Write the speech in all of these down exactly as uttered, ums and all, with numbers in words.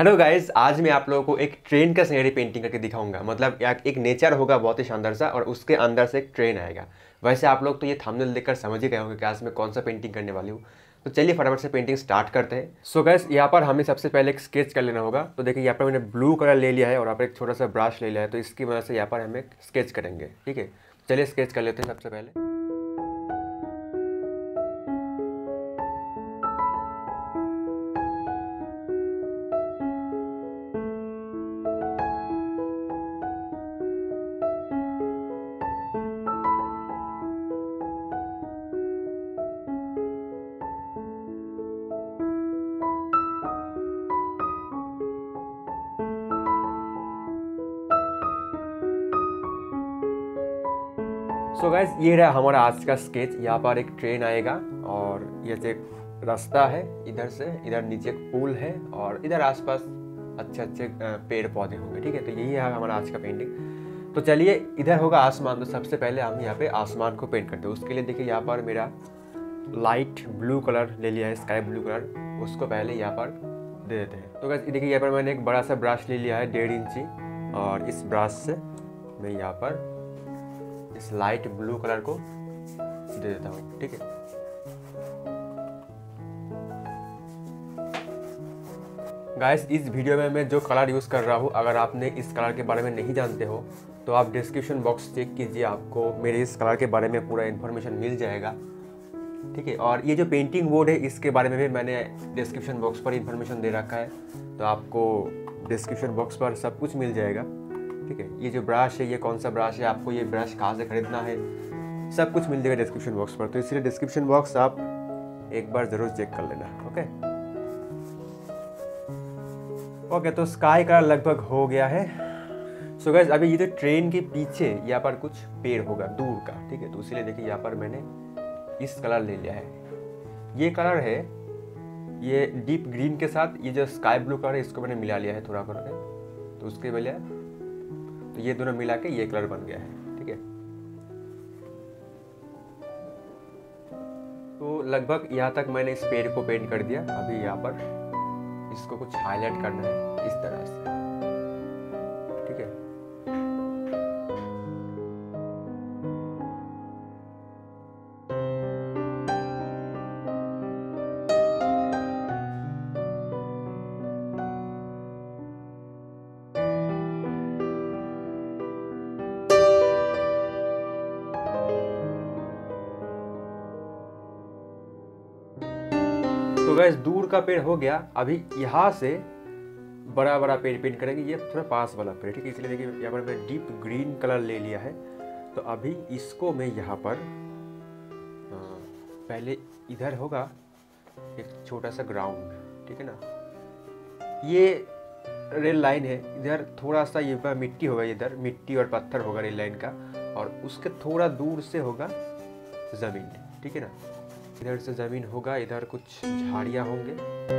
Hello guys, आज मैं आप लोगों को एक ट्रेन का सीनरी पेंटिंग करके दिखाऊंगा। मतलब एक नेचर होगा बहुत ही शानदार सा और उसके अंदर से एक ट्रेन आएगा। वैसे आप लोग तो ये थंबनेल देखकर समझ ही गए होंगे कि आज मैं कौन सा पेंटिंग करने वाली हूँ। तो चलिए फटाफट से पेंटिंग स्टार्ट करते हैं। सो गाइस, यहाँ पर हमें सबसे पहले एक स्केच कर लेना होगा। तो देखिए यहाँ पर मैंने ब्लू कलर ले लिया है और यहाँ पर एक छोटा सा ब्रश ले लिया है, तो इसकी वजह से यहाँ पर हम एक स्केच करेंगे। ठीक है, चलिए स्केच कर लेते हैं सबसे पहले। सो so गाइस, ये रहा हमारा आज का स्केच। यहाँ पर एक ट्रेन आएगा और ये एक रास्ता है, इधर से इधर नीचे एक पुल है और इधर आसपास अच्छे अच्छे पेड़ पौधे होंगे। ठीक है, तो यही है हमारा आज का पेंटिंग। तो चलिए, इधर होगा आसमान। तो सबसे पहले हम यहाँ पे आसमान को पेंट करते हैं। उसके लिए देखिए यहाँ पर मेरा लाइट ब्लू कलर ले लिया है, स्काई ब्लू कलर, उसको पहले यहाँ पर दे देते हैं। तो गाइस देखिए यहाँ पर मैंने एक बड़ा सा ब्रश ले लिया है डेढ़ इंची और इस ब्रश से मैं यहाँ पर इस लाइट ब्लू कलर को दे देता हूँ। ठीक है, गाइस इस वीडियो में मैं जो कलर यूज़ कर रहा हूँ, अगर आपने इस कलर के बारे में नहीं जानते हो तो आप डिस्क्रिप्शन बॉक्स चेक कीजिए, आपको मेरे इस कलर के बारे में पूरा इन्फॉर्मेशन मिल जाएगा। ठीक है, और ये जो पेंटिंग बोर्ड है इसके बारे में भी मैंने डिस्क्रिप्शन बॉक्स पर इन्फॉर्मेशन दे रखा है, तो आपको डिस्क्रिप्शन बॉक्स पर सब कुछ मिल जाएगा। ठीक है, ये जो ब्रश है ये कौन सा ब्रश है, आपको ये ब्रश कहाँ से खरीदना है, सब कुछ मिल जाएगा डिस्क्रिप्शन बॉक्स पर। तो इसलिए डिस्क्रिप्शन बॉक्स आप एक बार ज़रूर चेक कर लेना। ओके ओके तो स्काई कलर लगभग हो गया है। सो गाइस, अभी ये तो ट्रेन के पीछे यहाँ पर कुछ पेड़ होगा दूर का। ठीक है, तो इसीलिए देखिए यहाँ पर मैंने इस कलर ले लिया है। ये कलर है, ये डीप ग्रीन के साथ ये जो स्काई ब्लू कलर है इसको मैंने मिला लिया है थोड़ा करके, तो उसके बजाय तो ये दोनों मिला के ये कलर बन गया है। ठीक है, तो लगभग यहाँ तक मैंने इस पेड़ को पेंट कर दिया। अभी यहाँ पर इसको कुछ हाईलाइट करना है इस तरह से। ठीक है, तो गाइस दूर का पेड़ हो गया। अभी यहाँ से बड़ा बड़ा पेड़ पेंट करेंगे, ये थोड़ा पास वाला पेड़। ठीक है, इसलिए देखिए यहाँ पर मैं डीप ग्रीन कलर ले लिया है। तो अभी इसको मैं यहाँ पर आ, पहले इधर होगा एक छोटा सा ग्राउंड। ठीक है ना, ये रेल लाइन है, इधर थोड़ा सा ये मिट्टी होगा, इधर मिट्टी और पत्थर होगा रेल लाइन का, और उसके थोड़ा दूर से होगा ज़मीन। ठीक है ना, इधर से जमीन होगा, इधर कुछ झाड़ियां होंगे।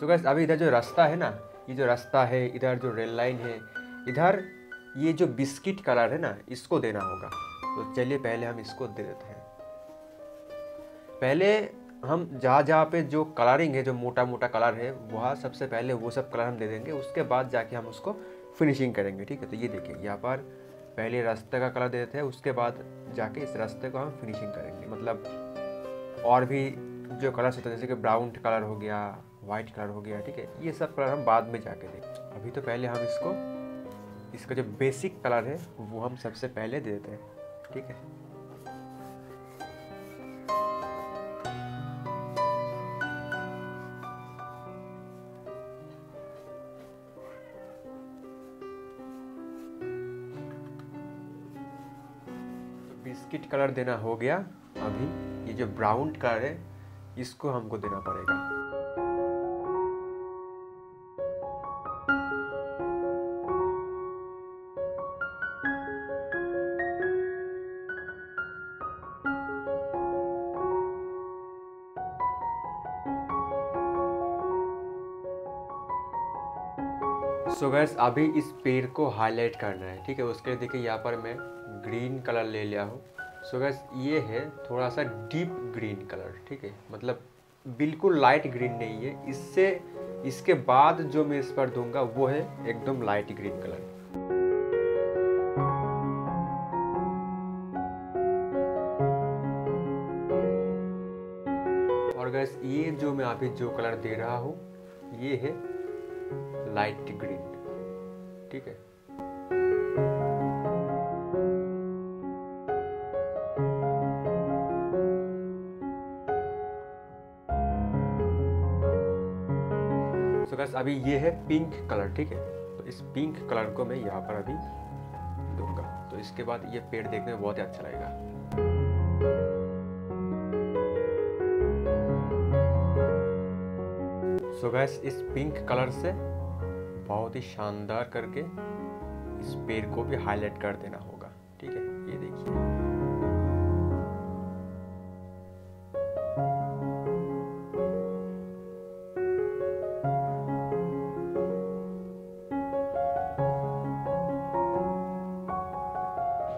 सो गाइस, अभी इधर जो रास्ता है ना, ये जो रास्ता है, इधर जो रेल लाइन है, इधर ये जो बिस्किट कलर है ना, इसको देना होगा। तो चलिए पहले हम इसको दे देते हैं। पहले हम जहाँ जहाँ पे जो कलरिंग है, जो मोटा मोटा कलर है, वहाँ सबसे पहले वो सब कलर हम दे देंगे, उसके बाद जाके हम उसको फिनिशिंग करेंगे। ठीक है, तो ये देखिए यहाँ पर पहले रास्ते का कलर दे देते हैं, उसके बाद जाके इस रास्ते को हम फिनिशिंग करेंगे। मतलब और भी जो कलर्स होते हैं, जैसे कि ब्राउन कलर हो गया, वाइट कलर हो गया, ठीक है, ये सब कलर हम बाद में जाके देंगे। अभी तो पहले हम इसको, इसका जो बेसिक कलर है वो हम सबसे पहले दे देते हैं। ठीक है, तो बिस्किट कलर देना हो गया। अभी ये जो ब्राउन कलर है इसको हमको देना पड़ेगा। सो गाइस अभी इस पेड़ को हाईलाइट करना है, ठीक है। उसके लिए देखिए यहाँ पर मैं ग्रीन कलर ले लिया हूँ। सो गाइस ये है थोड़ा सा डीप ग्रीन कलर, ठीक है, मतलब बिल्कुल लाइट ग्रीन नहीं है। इससे इसके बाद जो मैं इस पर दूंगा वो है एकदम लाइट ग्रीन कलर। और गैस ये जो मैं अभी जो कलर दे रहा हूँ ये है लाइट ग्रीन, ठीक है। तो so, अभी ये है पिंक कलर, ठीक है। तो इस पिंक कलर को मैं यहाँ पर अभी दूंगा, तो इसके बाद ये पेड़ देखने में बहुत ही अच्छा लगेगा। सो गैस इस पिंक कलर से बहुत ही शानदार करके इस पेड़ को भी हाईलाइट कर देना होगा, ठीक है। ये देखिए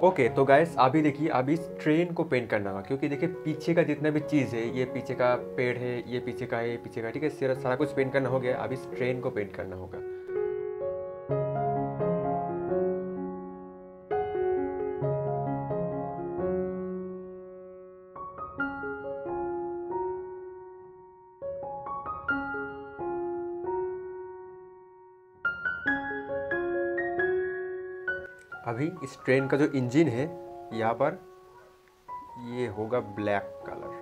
ओके okay, तो गाइस अभी देखिए अभी इस ट्रेन को पेंट करना होगा, क्योंकि देखिए पीछे का जितना भी चीज़ है, ये पीछे का पेड़ है, ये पीछे का है, पीछे का, ठीक है, सारा कुछ पेंट करना हो गया। अभी इस ट्रेन को पेंट करना होगा। अभी इस ट्रेन का जो इंजन है यहाँ पर ये होगा ब्लैक कलर।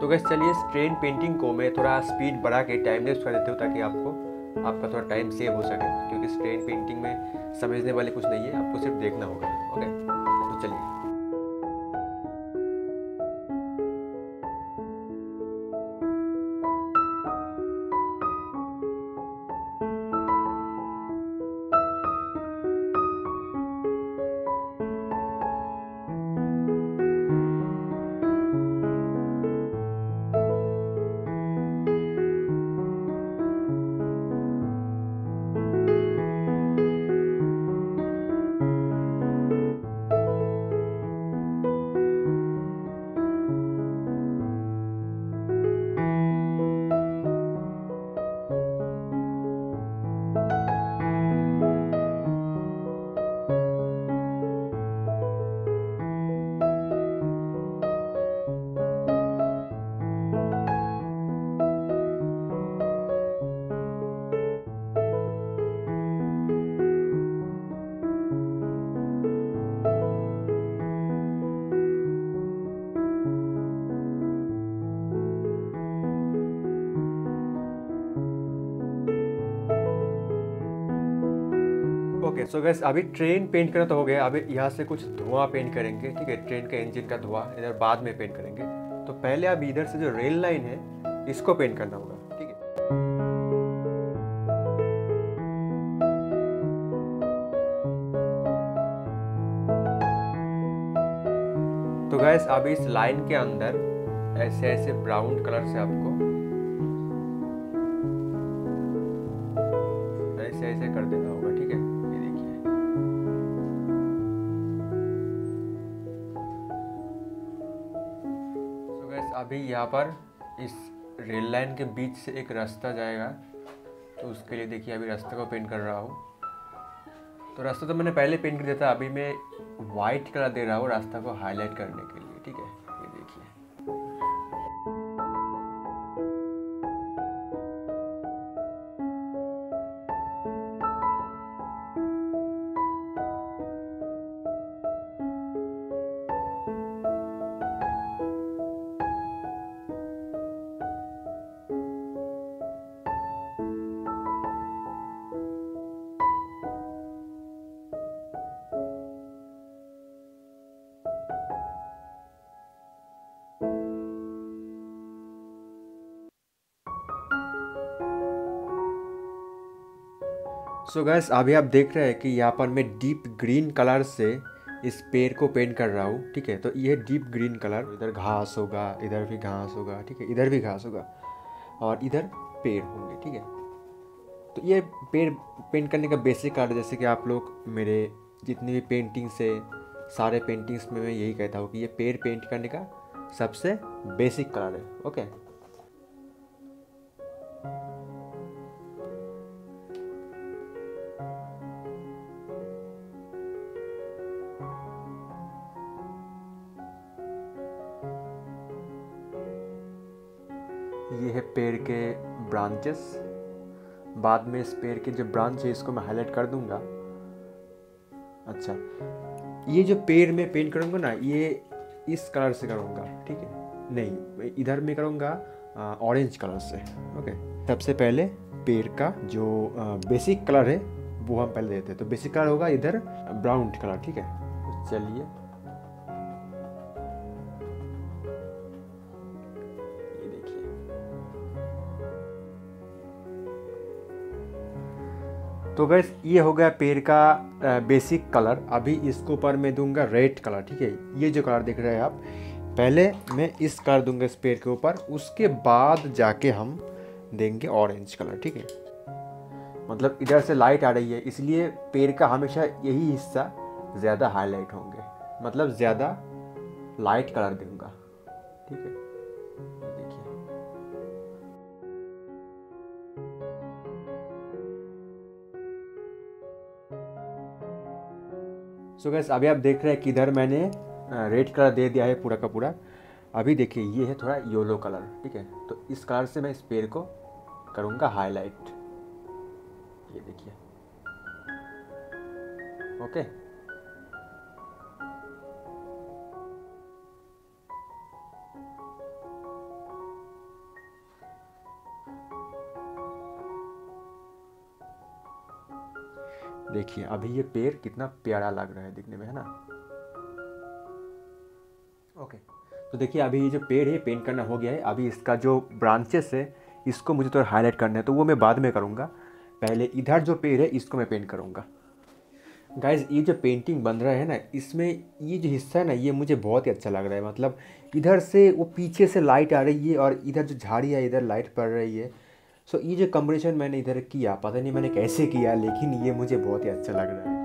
तो गैस चलिए इस ट्रेन पेंटिंग को मैं थोड़ा स्पीड बढ़ा के टाइम लैप्स कर देता हूँ, ताकि आपको आपका थोड़ा टाइम सेव हो सके, क्योंकि इस ट्रेन पेंटिंग में समझने वाले कुछ नहीं है, आपको सिर्फ देखना होगा। ओके तो चलिए। सो गैस अभी ट्रेन पेंट करना तो हो गया। अभी यहाँ से कुछ धुआं पेंट करेंगे, ठीक है, ट्रेन का इंजन का धुआं इधर बाद में पेंट करेंगे। तो पहले अभी इधर से जो रेल लाइन है इसको पेंट करना होगा, ठीक है। तो गैस अभी इस लाइन के अंदर ऐसे ऐसे ब्राउन कलर से आपको ऐसे ऐसे कर देना होगा, ठीक है। अभी यहाँ पर इस रेल लाइन के बीच से एक रास्ता जाएगा, तो उसके लिए देखिए अभी रास्ते को पेंट कर रहा हूँ। तो रास्ता तो मैंने पहले पेंट कर दिया था, अभी मैं वाइट कलर दे रहा हूँ रास्ता को हाईलाइट करने के लिए, ठीक है। ये देखिए सो गाइस अभी आप देख रहे हैं कि यहाँ पर मैं डीप ग्रीन कलर से इस पेड़ को पेंट कर रहा हूँ, ठीक है। तो ये डीप ग्रीन कलर, इधर घास होगा, इधर भी घास होगा, ठीक है, इधर भी घास होगा और इधर पेड़ होंगे, ठीक है। तो ये पेड़ पेंट करने का बेसिक आर्ट, जैसे कि आप लोग मेरे जितनी भी पेंटिंग्स है सारे पेंटिंग्स में मैं यही कहता हूँ कि ये पेड़ पेंट करने का सबसे बेसिक कलर है, ओके। ये है पेड़ के ब्रांचेस, बाद में इस पेड़ के जो ब्रांच है इसको मैं हाईलाइट कर दूंगा। अच्छा, ये जो पेड़ में पेंट करूंगा ना, ये इस कलर से करूंगा, ठीक है, नहीं इधर में करूंगा ऑरेंज कलर से, ओके। सबसे पहले पेड़ का जो बेसिक कलर है वो हम पहले देते हैं, तो बेसिक कलर होगा इधर ब्राउन कलर, ठीक है। चलिए तो गैस ये हो गया पेड़ का बेसिक कलर। अभी इसके ऊपर मैं दूंगा रेड कलर, ठीक है। ये जो कलर देख रहे हैं आप, पहले मैं इस कलर दूंगा इस पेड़ के ऊपर, उसके बाद जाके हम देंगे ऑरेंज कलर, ठीक है। मतलब इधर से लाइट आ रही है इसलिए पेड़ का हमेशा यही हिस्सा ज़्यादा हाईलाइट होंगे, मतलब ज़्यादा लाइट कलर दूंगा, ठीक है। सो गाइस अभी आप देख रहे हैं कि इधर मैंने रेड कलर दे दिया है पूरा का पूरा। अभी देखिए ये है थोड़ा येलो कलर, ठीक है, तो इस कलर से मैं इस पेड़ को करूँगा हाईलाइट, ये देखिए, ओके। देखिए अभी ये पेड़ कितना प्यारा लग रहा है दिखने में, है ना, ओके। तो देखिए अभी ये जो पेड़ है पेंट करना हो गया है। अभी इसका जो ब्रांचेस है इसको मुझे थोड़ा हाईलाइट करना है, तो वो मैं बाद में करूँगा, पहले इधर जो पेड़ है इसको मैं पेंट करूँगा। गाइज ये जो पेंटिंग बन रहा है ना, इसमें ये जो हिस्सा है ना, ये मुझे बहुत ही अच्छा लग रहा है। मतलब इधर से वो पीछे से लाइट आ रही है और इधर जो झाड़ी है इधर लाइट पड़ रही है। सो so, ये जो कॉम्बिनेशन मैंने इधर किया, पता नहीं मैंने कैसे किया, लेकिन ये मुझे बहुत ही अच्छा लग रहा है।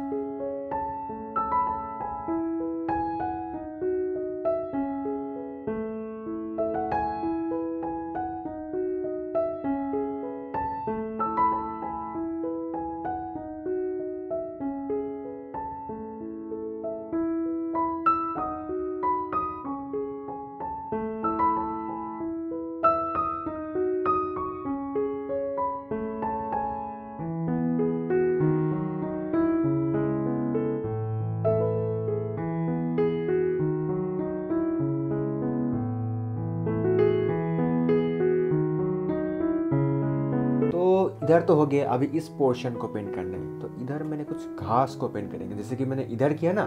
इधर तो हो गया, अभी इस पोर्शन को पेंट करना है, तो इधर मैंने कुछ घास को पेंट करेंगे, जैसे कि मैंने इधर किया ना,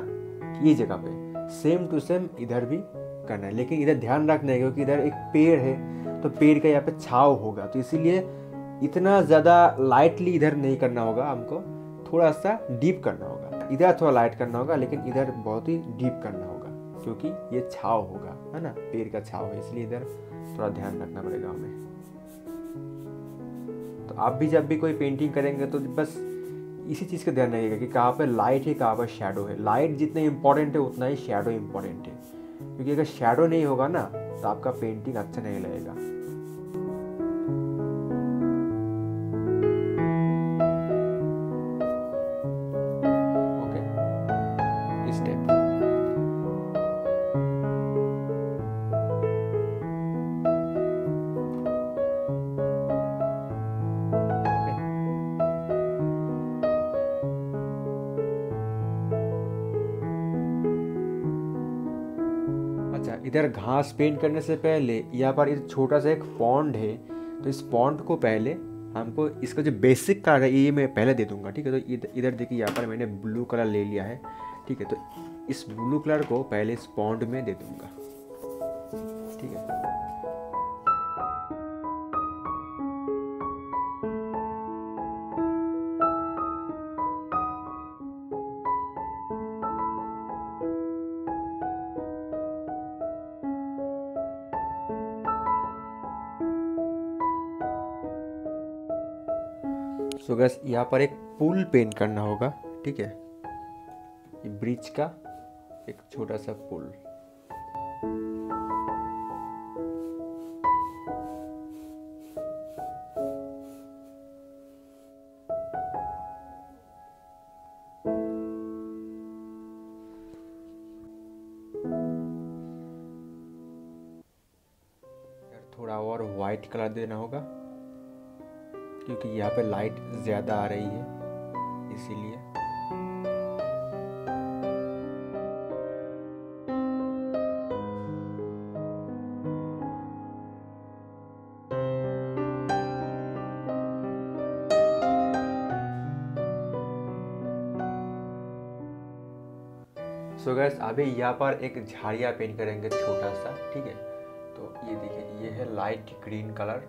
ये जगह पे सेम टू सेम इधर भी करना है। लेकिन इधर ध्यान रखना है क्योंकि इधर एक पेड़ है, तो पेड़ का यहाँ पे छाव होगा, तो इसीलिए इतना ज़्यादा लाइटली इधर नहीं करना होगा हमको, थोड़ा सा डीप करना होगा। इधर थोड़ा लाइट करना होगा लेकिन इधर बहुत ही डीप करना होगा क्योंकि ये छाव होगा, है ना, पेड़ का छाव है, इसलिए इधर थोड़ा ध्यान रखना पड़ेगा हमें। तो आप भी जब भी कोई पेंटिंग करेंगे तो बस इसी चीज़ का ध्यान रखिएगा कि कहाँ पर लाइट है कहाँ पर शेडो है। लाइट जितना इम्पॉर्टेंट है उतना ही शेडो इम्पॉर्टेंट है, क्योंकि अगर शेडो नहीं होगा ना तो आपका पेंटिंग अच्छा नहीं लगेगा। इधर घास पेंट करने से पहले यहाँ पर एक छोटा सा एक पॉन्ड है, तो इस पॉन्ड को पहले हमको इसका जो बेसिक कलर है ये मैं पहले दे दूंगा, ठीक है। तो इधर देखिए यहाँ पर मैंने ब्लू कलर ले लिया है, ठीक है, तो इस ब्लू कलर को पहले इस पॉन्ड में दे दूंगा, ठीक है। सो गैस यहाँ पर एक पुल पेन करना होगा, ठीक है, ये ब्रिज का एक छोटा सा पुल। थोड़ा और व्हाइट कलर देना होगा क्योंकि यहाँ पे लाइट ज्यादा आ रही है, इसीलिए। सो गैस अभी यहाँ पर एक झाड़ियाँ पेंट करेंगे छोटा सा, ठीक है। तो ये देखिए, ये है लाइट ग्रीन कलर,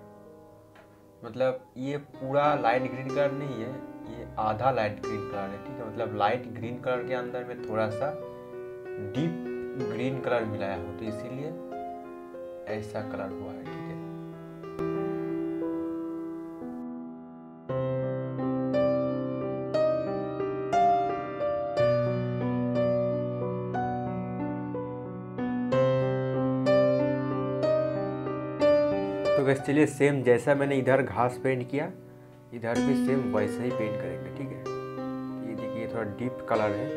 मतलब ये पूरा लाइट ग्रीन कलर नहीं है, ये आधा लाइट ग्रीन कलर है, ठीक है। मतलब लाइट ग्रीन कलर के अंदर में थोड़ा सा डीप ग्रीन कलर मिलाया हो, तो इसीलिए ऐसा कलर हुआ है, ठीक है। चलिए सेम जैसा मैंने इधर घास पेंट किया, इधर भी सेम वैसे ही पेंट करेंगे, ठीक है। ये देखिए थोड़ा डीप कलर है।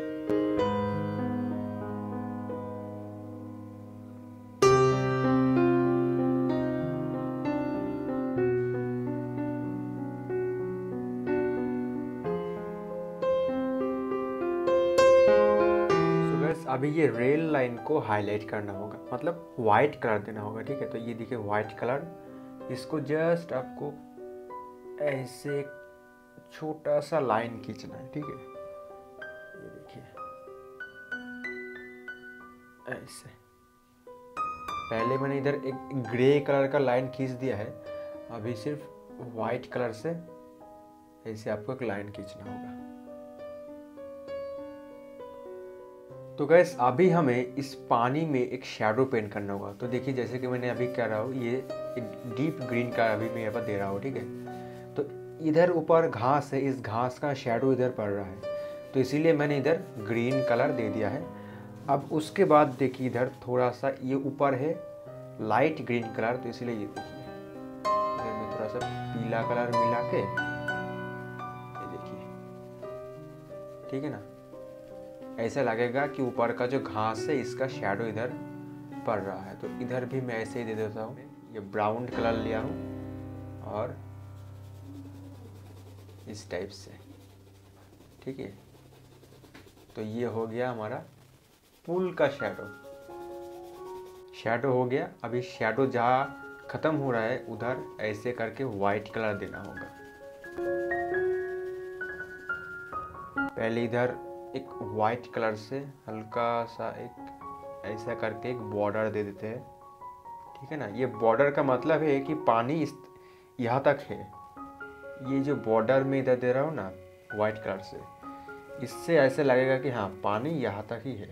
तो बस अभी ये रेल लाइन को हाईलाइट करना होगा, मतलब व्हाइट कलर देना होगा, ठीक है। तो ये देखिए व्हाइट कलर, इसको जस्ट आपको ऐसे छोटा सा लाइन खींचना है, ठीक है। ये देखिए ऐसे, पहले मैंने इधर एक ग्रे कलर का लाइन खींच दिया है, अभी सिर्फ वाइट कलर से ऐसे आपको एक लाइन खींचना होगा। तो गैस अभी हमें इस पानी में एक शेडो पेंट करना होगा। तो देखिए जैसे कि मैंने अभी कह रहा हूँ, ये डीप ग्रीन कलर अभी मैं यहाँ पर दे रहा हूँ, ठीक है। तो इधर ऊपर घास है, इस घास का शेडो इधर पड़ रहा है, तो इसीलिए मैंने इधर ग्रीन कलर दे दिया है। अब उसके बाद देखिए इधर थोड़ा सा, ये ऊपर है लाइट ग्रीन कलर, तो इसीलिए ये देखिए इधर में थोड़ा सा पीला कलर मिला के, ये देखिए, ठीक है ना, ऐसा लगेगा कि ऊपर का जो घास है इसका शेडो इधर पड़ रहा है। तो इधर भी मैं ऐसे ही दे देता हूँ, ये ब्राउन कलर लिया हूँ और इस टाइप से, ठीक है। तो ये हो गया हमारा पुल का शेडो, शेडो हो गया। अभी शेडो जहाँ ख़त्म हो रहा है उधर ऐसे करके वाइट कलर देना होगा। पहले इधर एक वाइट कलर से हल्का सा एक ऐसा करके एक बॉर्डर दे देते हैं, ठीक है ना। ये बॉर्डर का मतलब है कि पानी इस यहाँ तक है, ये जो बॉर्डर में इधर दे रहा हूँ ना वाइट कलर से, इससे ऐसे लगेगा कि हाँ पानी यहाँ तक ही है।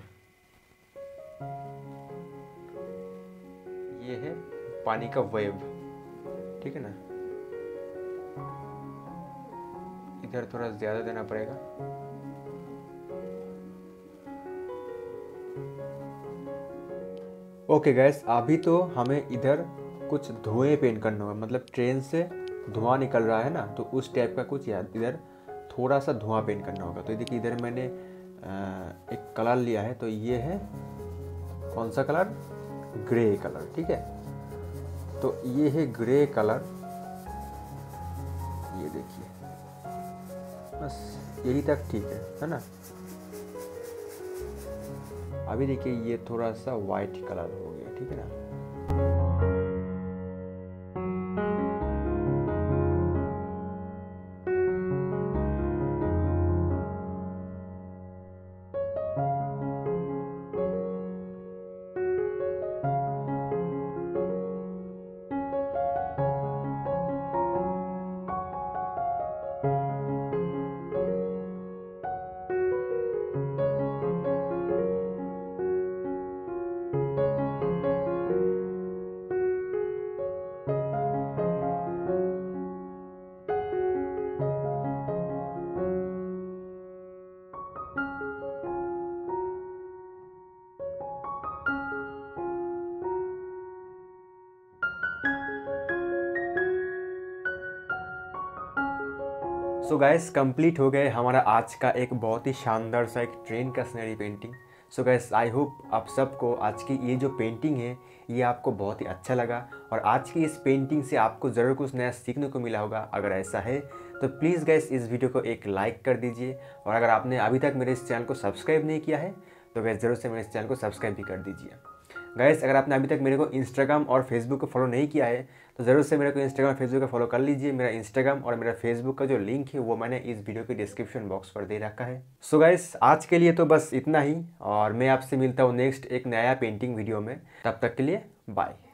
ये है पानी का वेव, ठीक है ना। इधर थोड़ा ज़्यादा देना पड़ेगा। ओके गैस, अभी तो हमें इधर कुछ धुएं पेंट करना होगा, मतलब ट्रेन से धुआं निकल रहा है ना, तो उस टाइप का कुछ याद इधर थोड़ा सा धुआं पेंट करना होगा। तो देखिए इधर मैंने एक कलर लिया है, तो ये है कौन सा कलर, ग्रे कलर, ठीक है। तो ये है ग्रे कलर, ये देखिए, बस यही तक ठीक है, है ना। अभी देखिए ये थोड़ा सा वाइट कलर हो गया, ठीक है ना। सो गाइस कंप्लीट हो गए हमारा आज का एक बहुत ही शानदार सा एक ट्रेन का scenery painting. So guys I hope आप सबको आज की ये जो पेंटिंग है ये आपको बहुत ही अच्छा लगा और आज की इस पेंटिंग से आपको ज़रूर कुछ नया सीखने को मिला होगा। अगर ऐसा है तो प्लीज़ गाइस इस वीडियो को एक लाइक कर दीजिए और अगर आपने अभी तक मेरे इस चैनल को सब्सक्राइब नहीं किया है तो गाइस ज़रूर से मेरे इस चैनल को सब्सक्राइब भी कर दीजिए। गाइस अगर आपने अभी तक मेरे को इंस्टाग्राम और फेसबुक को फॉलो नहीं किया है तो ज़रूर से मेरे को इंस्टाग्राम और फेसबुक को फॉलो कर लीजिए। मेरा इंस्टाग्राम और मेरा फेसबुक का जो लिंक है वो मैंने इस वीडियो के डिस्क्रिप्शन बॉक्स पर दे रखा है। सो so गाइस आज के लिए तो बस इतना ही और मैं आपसे मिलता हूँ नेक्स्ट एक नया पेंटिंग वीडियो में। तब तक के लिए बाय।